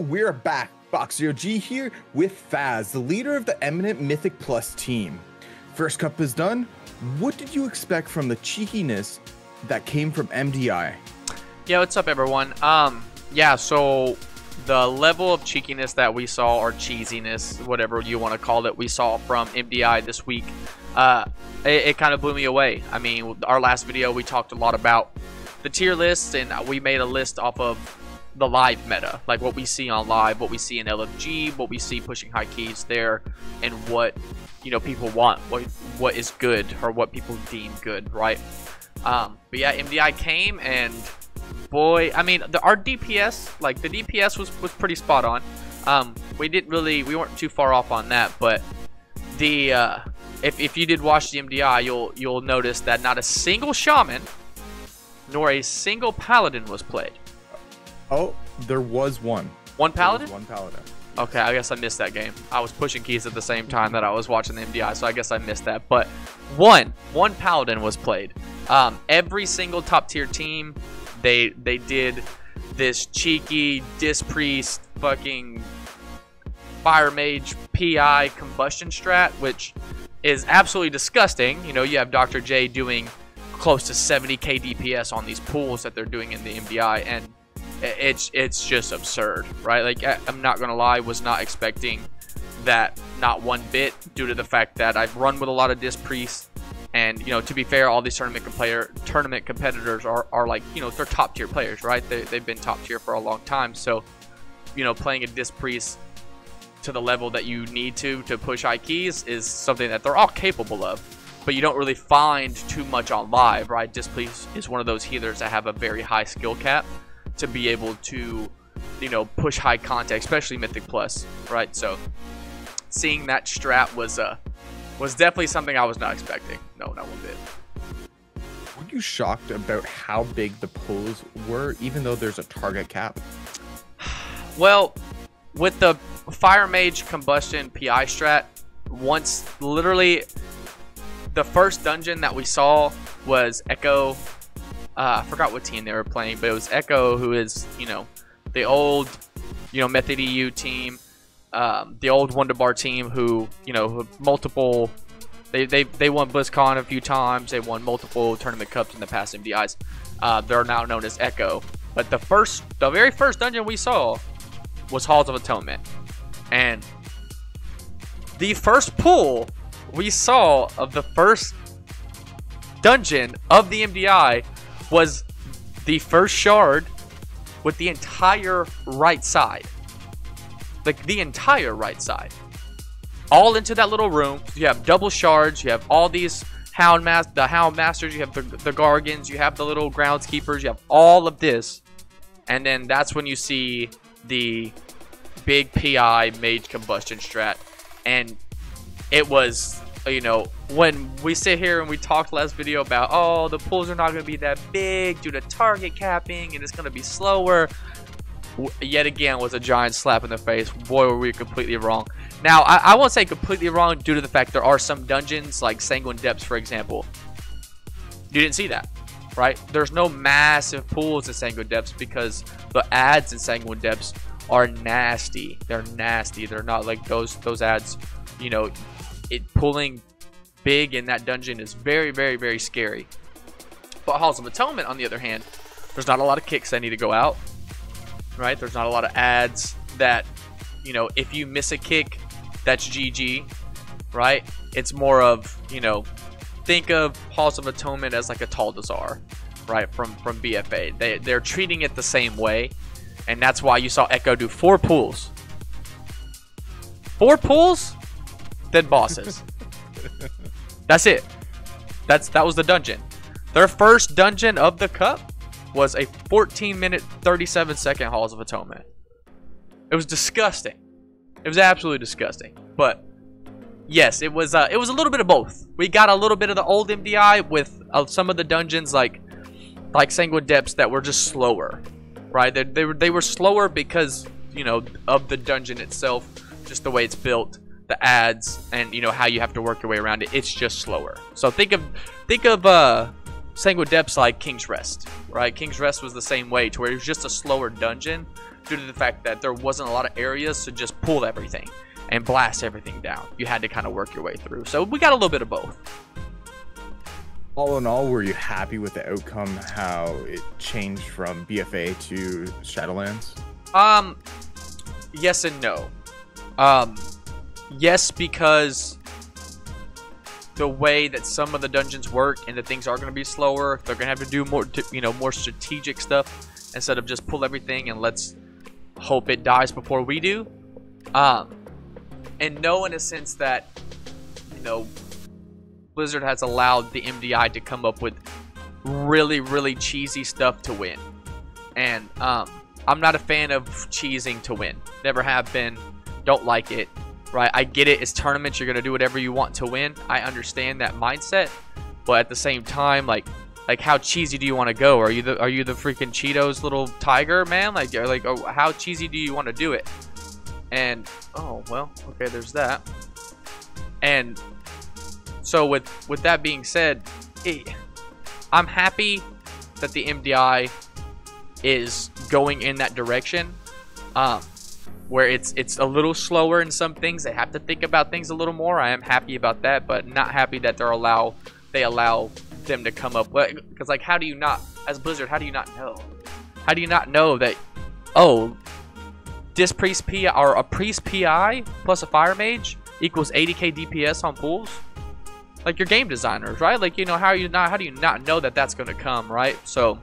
we're back. FoxZer0G here with Faz, the leader of the Eminent Mythic Plus team. First cup is done. What did you expect from the cheekiness that came from MDI? Yeah, what's up, everyone? Yeah, so the level of cheekiness that we saw, or cheesiness, whatever you want to call it, we saw from MDI this week, it kind of blew me away. I mean, our last video, we talked a lot about the tier lists, and we made a list off of the live meta, like what we see on live, what we see in LFG, what we see pushing high keys there, and what, you know, people want, what is good, or what people deem good, right? But yeah, MDI came, and boy, I mean, our DPS, like the DPS was pretty spot on. We weren't too far off on that, but the if you did watch the MDI, you'll notice that not a single shaman nor a single paladin was played. Oh, there was one. One paladin? There was one paladin. Okay, I guess I missed that game. I was pushing keys at the same time that I was watching the MDI, so I guess I missed that. But one paladin was played. Every single top tier team, they did this cheeky Disc Priest fucking Fire Mage PI combustion strat, which is absolutely disgusting. You know, you have Dr. J doing close to 70k DPS on these pools that they're doing in the MDI, and it's just absurd, right? Like, I'm not gonna lie, was not expecting that, not one bit, due to the fact that I've run with a lot of Disc Priests, and, you know, to be fair, all these tournament competitors are like, you know, they're top tier players, right? They've been top tier for a long time, so, you know, playing a Disc Priest to the level that you need to push high keys is something that they're all capable of, but you don't really find too much on live, right? Disc Priest is one of those healers that have a very high skill cap to be able to, you know, push high contact, especially Mythic Plus, right? So seeing that strat was definitely something I was not expecting. No, not one bit. Were you shocked about how big the pools were, even though there's a target cap? Well, with the Fire Mage combustion PI strat, once literally the first dungeon that we saw was Echo. I forgot what team they were playing, but it was Echo, who is, you know, the old, you know, Method EU team, the old Wonderbar team, who, you know, multiple, they won BlizzCon a few times, they won multiple tournament cups in the past MDIs. They're now known as Echo. But the very first dungeon we saw was Halls of Atonement, and the first pool we saw of the first dungeon of the MDI was the first shard with the entire right side. Like, the entire right side. All into that little room. You have double shards. You have all these Hound Masters. You have the Gargans. You have the little Groundskeepers. You have all of this. And then that's when you see the big PI Mage Combustion strat. And it was, you know, when we sit here and we talked last video about, oh, the pools are not going to be that big due to target capping and it's going to be slower, yet again was a giant slap in the face. Boy, were we completely wrong. Now, I won't say completely wrong due to the fact there are some dungeons, like Sanguine Depths, for example. You didn't see that, right? There's no massive pools in Sanguine Depths because the ads in Sanguine Depths are nasty. They're nasty. They're not like those ads, you know. Pulling big in that dungeon is very, very, very scary. But Halls of Atonement, on the other hand, there's not a lot of kicks that need to go out, right? There's not a lot of adds that, you know, if you miss a kick, that's GG, right? It's more of, you know, think of Halls of Atonement as like a Tal'Dazar, right, from BFA. They're treating it the same way, and that's why you saw Echo do four pools. Four pools? Dead bosses. That's it. That was the dungeon. Their first dungeon of the cup was a 14-minute, 37-second Halls of Atonement. It was disgusting. It was absolutely disgusting. But yes, it was a little bit of both. We got a little bit of the old MDI with some of the dungeons like Sanguine Depths that were just slower, right? They were slower because, you know, of the dungeon itself, just the way it's built, the ads, and, you know, how you have to work your way around it. It's just slower. So think of Sanguine Depths like King's Rest, right? King's Rest was the same way, to where it was just a slower dungeon, due to the fact that there wasn't a lot of areas to just pull everything and blast everything down. You had to kind of work your way through. So we got a little bit of both. All in all, were you happy with the outcome, how it changed from BFA to Shadowlands? Yes and no. Yes, because the way that some of the dungeons work and the things are going to be slower, they're going to have to do more, more strategic stuff instead of just pull everything and let's hope it dies before we do. And no, in a sense that, Blizzard has allowed the MDI to come up with really cheesy stuff to win, and I'm not a fan of cheesing to win. Never have been. Don't like it. Right? I get it. It's tournaments. You're gonna do whatever you want to win. I understand that mindset, but at the same time, like how cheesy do you want to go? Are you the freaking Cheetos little tiger man? Like, how cheesy do you want to do it? And oh well, okay. There's that. And so with that being said, I'm happy that the MDI is going in that direction, where it's a little slower in some things. They have to think about things a little more. I am happy about that, but not happy that they allow them to come up with, because how do you not, as Blizzard, how do you not know? How do you not know that, oh, Disc Priest P or a Priest PI plus a Fire Mage equals 80k DPS on pools? Like, your game designers, right? How do you not know that that's going to come, right? So,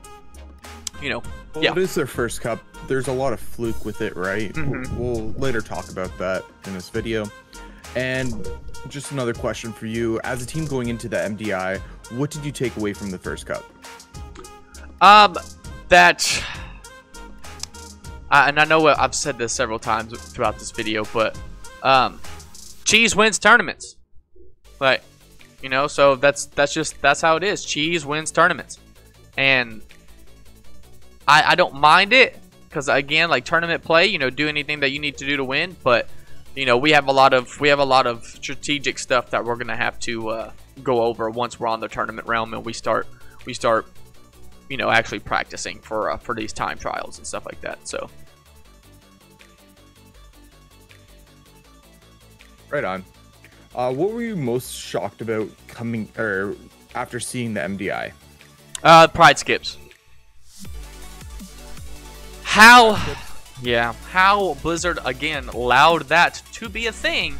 well, yeah. It is their first cup. There's a lot of fluke with it, right? Mm-hmm. We'll later talk about that in this video. And just another question for you. As a team going into the MDI, what did you take away from the first cup? And I know I've said this several times throughout this video, but cheese wins tournaments. Like, so that's how it is. Cheese wins tournaments, and I don't mind it, because again, tournament play, do anything that you need to do to win. But we have a lot of strategic stuff that we're gonna have to go over once we're on the tournament realm and we start actually practicing for these time trials and stuff like that. So right on. What were you most shocked about coming or after seeing the MDI? Pride skips. How Blizzard again allowed that to be a thing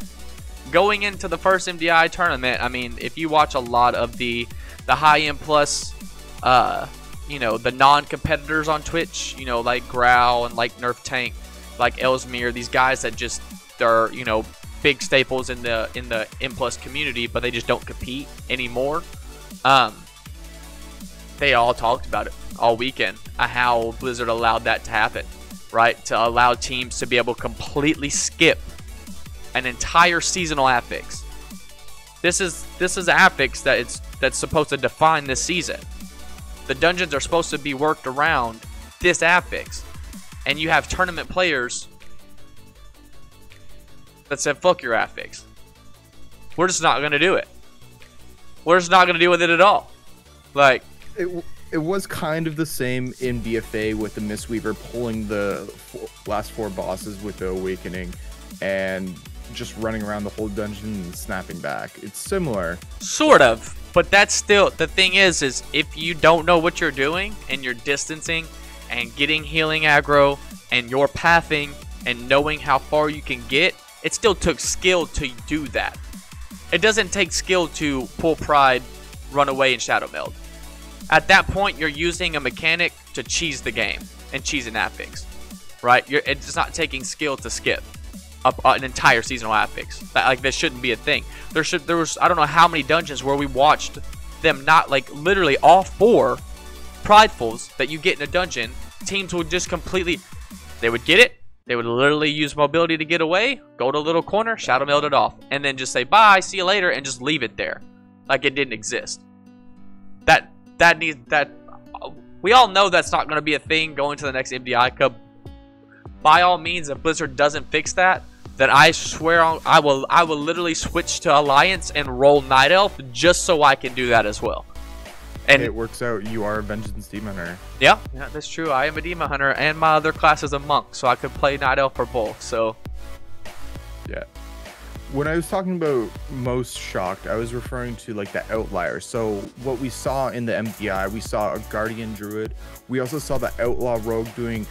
going into the first MDI tournament. I mean, if you watch a lot of the high end plus, the non-competitors on Twitch, like Growl and like Nerf Tank, like Elsmere, these guys that just they're big staples in the M plus community, but they just don't compete anymore. They all talked about it all weekend, how Blizzard allowed that to happen, right? To allow teams to be able to completely skip an entire seasonal affix. This is an affix that's supposed to define this season. The dungeons are supposed to be worked around this affix, and you have tournament players that said, fuck your affix. We're just not going to do it. We're just not going to deal with it at all. Like, it was kind of the same in BFA with the Mistweaver pulling the last four bosses with the Awakening and just running around the whole dungeon and snapping back. It's similar. Sort of. But that's still, the thing is if you don't know what you're doing and you're distancing and getting healing aggro and you're pathing and knowing how far you can get, it still took skill to do that. It doesn't take skill to pull Pride, run away, and Shadow Meld. At that point, you're using a mechanic to cheese the game and cheese an affix, right? It's not taking skill to skip an entire seasonal affix. That shouldn't be a thing. There was I don't know how many dungeons where we watched them not literally all four Pridefuls that you get in a dungeon. Teams would just completely, they would get it. They would literally use mobility to get away, go to a little corner, shadow meld it off, and then just say bye, see you later, and just leave it there, like it didn't exist. That we all know that's not going to be a thing going to the next MDI Cup. By all means, if Blizzard doesn't fix that, then I swear I will literally switch to Alliance and roll Night Elf just so I can do that as well, and it works out. You are a Vengeance Demon Hunter. Yeah, yeah, that's true. I am a Demon Hunter, and my other class is a Monk, so I could play Night Elf or both. So, yeah. When I was talking about most shocked, I was referring to like the outlier. So what we saw in the MDI, we saw a Guardian Druid. We also saw the Outlaw Rogue doing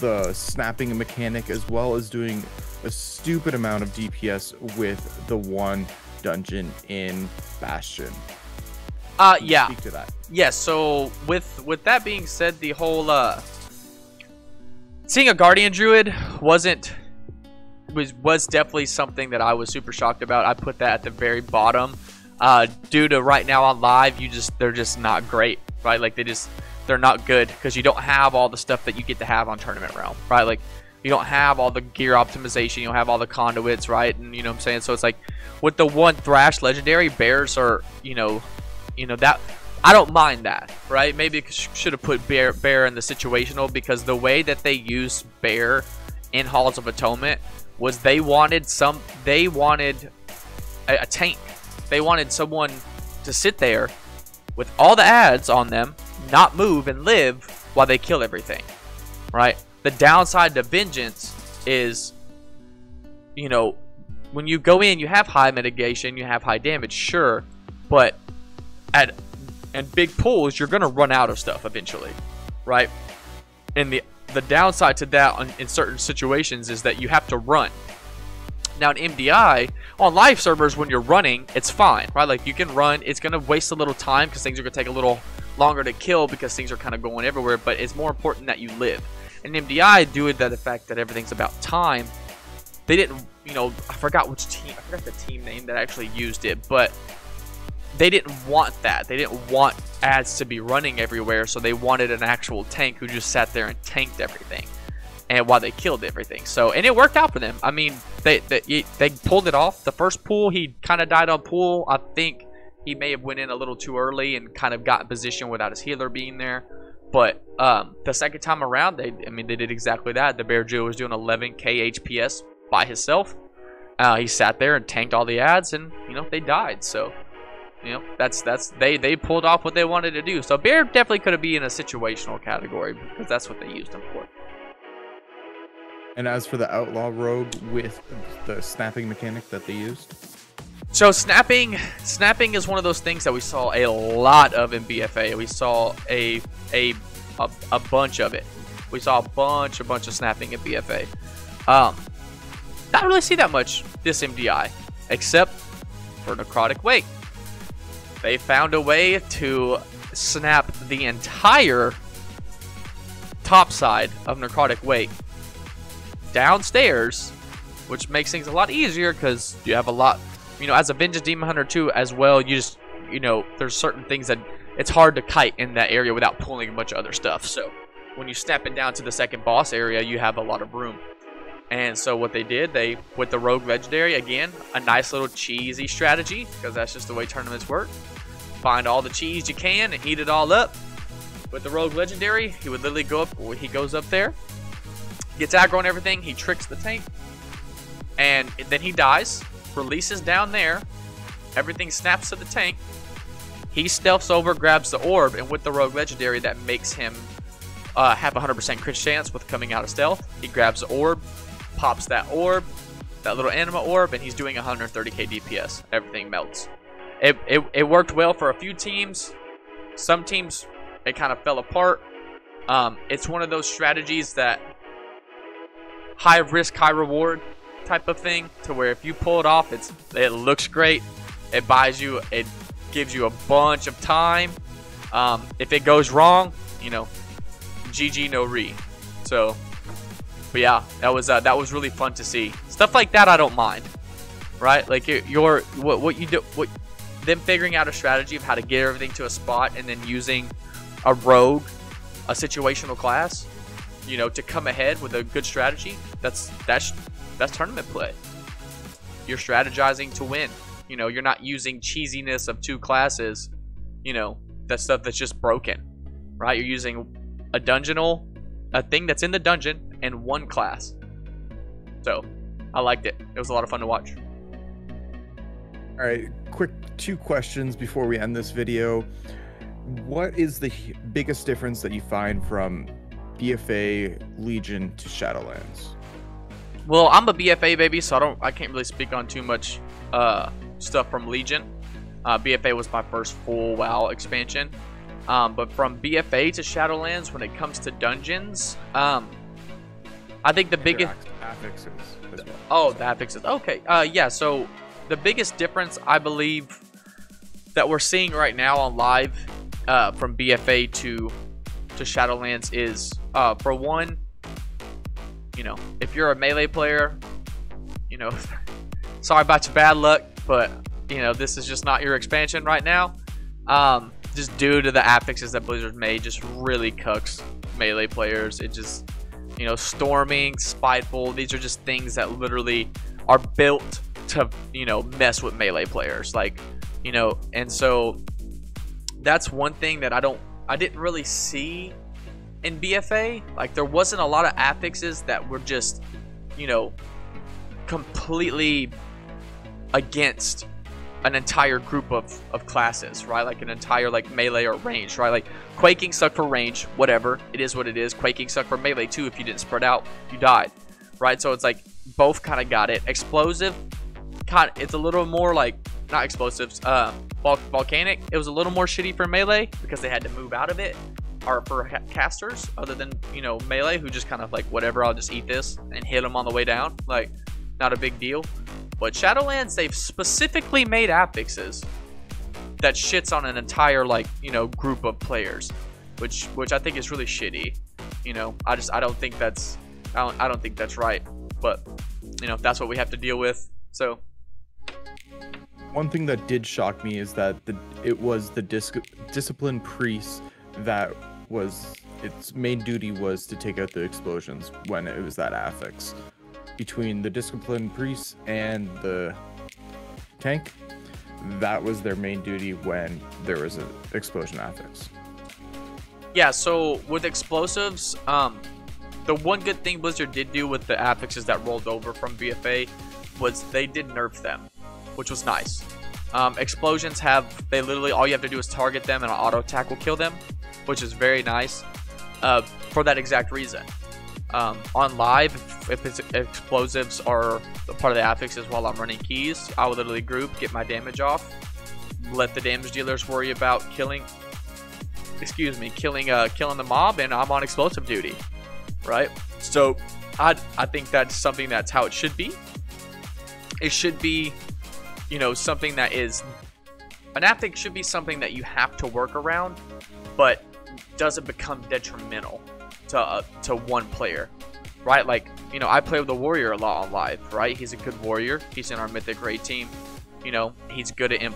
the snapping mechanic, as well as doing a stupid amount of DPS with the one dungeon in Bastion. Yeah. Speak to that. Yeah, so with that being said, the whole seeing a Guardian Druid was definitely something that I was super shocked about. I put that at the very bottom. Due to right now on live, they're just not great, right? Like they're not good because you don't have all the stuff that you get to have on Tournament Realm, right? Like you don't have all the gear optimization, you don't have all the conduits, right? And you know what I'm saying? So it's like with the one Thrash legendary, bears are, you know that I don't mind that, right? Maybe should have put bear in the situational, because the way that they use bear in Halls of Atonement was they wanted a tank. They wanted someone to sit there with all the adds on them, not move, and live while they kill everything, right? The downside to Vengeance is, you know, when you go in, you have high mitigation, you have high damage, sure, but at big pools, you're gonna run out of stuff eventually, right? And the downside to that in certain situations is that you have to run. Now in MDI, on live servers, when you're running, it's fine, right? Like you can run, it's gonna waste a little time because things are gonna take a little longer to kill because things are kind of going everywhere, but it's more important that you live. In MDI, due to the fact that everything's about time, they didn't, you know, I forgot the team name that actually used it, but they didn't want that. They didn't want ads to be running everywhere, so they wanted an actual tank who just sat there and tanked everything, and while they killed everything. So, and it worked out for them. I mean, they pulled it off. The first pool, he kind of died on pool. I think he may have went in a little too early and kind of got in position without his healer being there. But the second time around, they did exactly that. The Bear Jew was doing 11k HPS by himself. He sat there and tanked all the ads, and you know they died. So. You know, they pulled off what they wanted to do. So Bear definitely could have been in a situational category because that's what they used him for. And as for the Outlaw Rogue with the snapping mechanic that they used? So snapping is one of those things that we saw a lot of in BFA. We saw a bunch of it. We saw a bunch of snapping in BFA. Not really see that much this MDI, except for Necrotic Wake. They found a way to snap the entire top side of Necrotic Wake downstairs, which makes things a lot easier because you have a lot, you know, as a Vengeance Demon Hunter too, as well, you just, you know, there's certain things that it's hard to kite in that area without pulling a bunch of other stuff. So when you snap it down to the second boss area, you have a lot of room. And so what they did, with the Rogue Legendary, again, a nice little cheesy strategy, because that's just the way tournaments work. Find all the cheese you can and eat it all up. With the Rogue Legendary, he would literally go up, he goes up there, gets aggro and everything, he tricks the tank, and then he dies, releases down there, everything snaps to the tank, he stealths over, grabs the orb, and with the Rogue Legendary, that makes him have 100% crit chance with coming out of stealth. He grabs the orb, pops that orb, that little anima orb, and he's doing 130k DPS. Everything melts. It worked well for a few teams. Some teams, it kind of fell apart. It's one of those strategies that high risk, high reward type of thing, to where if you pull it off, it looks great. It buys you, it gives you a bunch of time. If it goes wrong, you know, GG no re. So. But yeah, that was really fun to see. Stuff like that I don't mind, right? Like them figuring out a strategy of how to get everything to a spot and then using a rogue, a situational class, you know, to come ahead with a good strategy. That's tournament play. You're strategizing to win. You know, you're not using cheesiness of two classes. You know, that stuff that's just broken, right? You're using a thing that's in the dungeon. And one class. So I liked it. It was a lot of fun to watch. All right, quick two questions before we end this video. What is the biggest difference that you find from BFA Legion to Shadowlands? Well, I'm a BFA baby, so I can't really speak on too much stuff from Legion. BFA was my first full WoW expansion. But from BFA to Shadowlands, when it comes to dungeons, I think the biggest affixes as well. Oh, the affixes. Okay. Yeah, so the biggest difference I believe that we're seeing right now on live from BFA to Shadowlands is, for one, you know, if you're a melee player, you know, sorry about your bad luck, but, you know, this is just not your expansion right now. Just due to the affixes that Blizzard made, just really cucks melee players. It just, you know, storming, spiteful, these are just things that literally are built to, you know, mess with melee players. Like, you know, and so that's one thing that I didn't really see in BFA. Like, there wasn't a lot of affixes that were just, you know, completely against an entire group of classes, right? Like an entire, like, melee or range, right? Like, quaking sucked for range, whatever, it is what it is. Quaking sucked for melee too. If you didn't spread out, you died, right? So it's like both kind of got it. Explosive, kind of, it's a little more like, not explosives, volcanic, it was a little more shitty for melee because they had to move out of it, or for casters other than, you know, melee, who just kind of like, whatever, I'll just eat this and hit them on the way down, like, not a big deal. But Shadowlands, they've specifically made affixes that shits on an entire, like, you know, group of players, which I think is really shitty. You know, I don't think that's, I don't think that's right. But, you know, that's what we have to deal with. So one thing that did shock me is that it was the discipline priest that was, its main duty was to take out the explosions when it was that affix. Between the disciplined priest and the tank, that was their main duty when there was an explosion affix. Yeah, so with explosives, the one good thing Blizzard did do with the affixes that rolled over from BFA was they did nerf them, which was nice. Explosions have, they literally, all you have to do is target them and an auto attack will kill them, which is very nice, for that exact reason. On live, if it's explosives are part of the affixes while I'm running keys, I will literally group, get my damage off, let the damage dealers worry about killing, killing the mob, and I'm on explosive duty, right? So I think that's something, that's how it should be. It should be, you know, something that is, an affix should be something that you have to work around, but doesn't become detrimental to one player, right? Like, you know, I play with the warrior a lot on live, right? He's a good warrior, he's in our mythic raid team, you know, he's good at M+,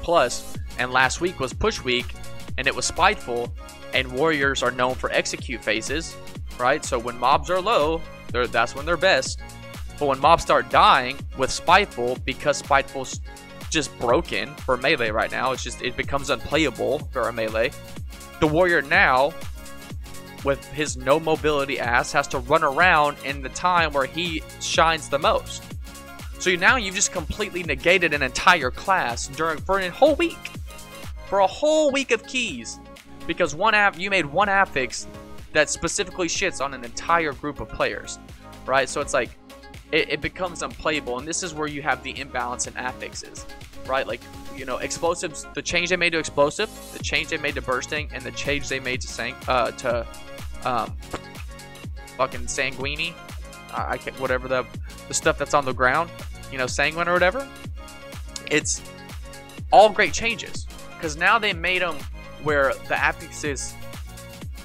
and last week was push week and it was spiteful, and warriors are known for execute phases, right? So when mobs are low, that's when they're best. But when mobs start dying with spiteful, because spiteful's just broken for melee right now, it's just, it becomes unplayable for a melee, the warrior now with his no mobility ass has to run around in the time where he shines the most. So now you've just completely negated an entire class for a whole week. For a whole week of keys. Because you made one affix that specifically shits on an entire group of players, right? So it's like, it becomes unplayable, and this is where you have the imbalance in affixes, right? Like, you know, explosives, the change they made to explosive, the change they made to bursting, and the change they made to fucking sanguine, I can't, whatever the stuff that's on the ground, you know, sanguine or whatever. It's all great changes, because now they made them where the affixes,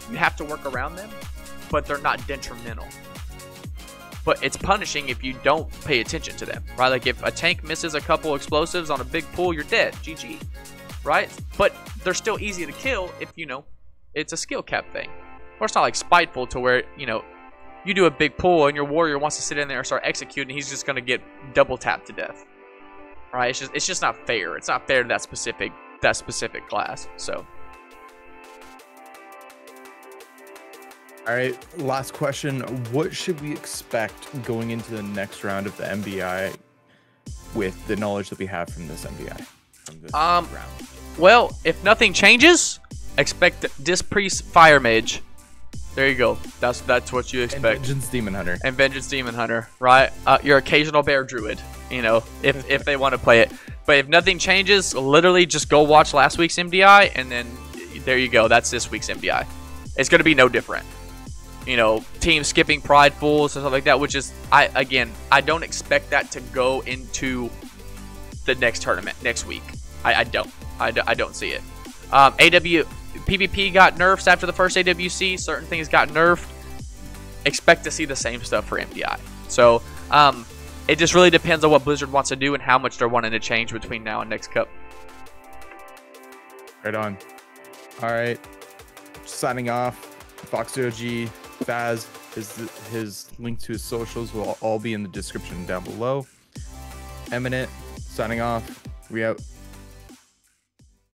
you have to work around them, but they're not detrimental. But it's punishing if you don't pay attention to them, right? Like, if a tank misses a couple explosives on a big pool, you're dead, GG, right? But they're still easy to kill if, you know, it's a skill cap thing. Or it's not like spiteful to where, you know, you do a big pull and your warrior wants to sit in there and start executing, he's just going to get double tapped to death, right? It's just not fair. It's not fair to that specific class. So, all right, last question. What should we expect going into the next round of the MDI with the knowledge that we have from this round? Well, if nothing changes, expect Disc Priest, Fire Mage. There you go. That's what you expect. And Vengeance Demon Hunter. And Vengeance Demon Hunter, right? Your occasional bear druid, you know, if they want to play it. But if nothing changes, literally just go watch last week's MDI, and then there you go. That's this week's MDI. It's going to be no different. You know, team skipping Pridefuls and stuff like that, which is, I don't expect that to go into the next tournament next week. I don't see it. PvP got nerfs after the first AWC. Certain things got nerfed. Expect to see the same stuff for MDI. So it just really depends on what Blizzard wants to do and how much they're wanting to change between now and next cup. Right on. All right. Signing off. FoxZer0G, Faz, his link to his socials will all be in the description down below. Eminent, signing off. We out.